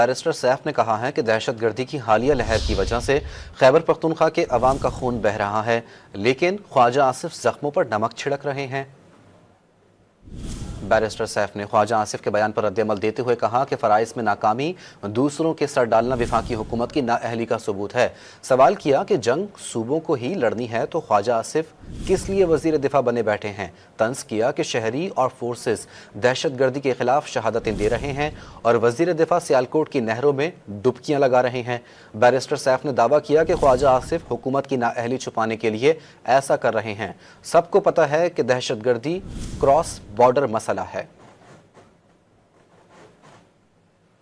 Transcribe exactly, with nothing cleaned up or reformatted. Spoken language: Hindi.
बैरिस्टर सैफ ने कहा है कि दहशतगर्दी की हालिया लहर की वजह से खैबर पख्तूनखा के अवाम का खून बह रहा है, लेकिन ख्वाजा आसिफ जख्मों पर नमक छिड़क रहे हैं। बैरिस्टर सैफ ने ख्वाजा आसिफ के बयान पर रद्दअमल देते हुए कहा कि फ़राइज़ में नाकामी, दूसरों के सर डालना विफाकी हुकूमत की नाअहली का सबूत है। सवाल किया कि जंग सूबों को ही लड़नी है तो ख्वाजा आसिफ किस लिए वज़ीर दिफा बने बैठे हैं। तंज किया कि शहरी और फोर्सेस दहशतगर्दी के खिलाफ शहादतें दे रहे हैं और वज़ीर दिफा सियालकोट की नहरों में डुबकियाँ लगा रहे हैं। बैरिस्टर सैफ ने दावा किया कि ख्वाजा आसिफ हुकूमत की नाअहली छुपाने के लिए ऐसा कर रहे हैं। सबको पता है कि दहशतगर्दी क्रॉस बॉर्डर मसला है।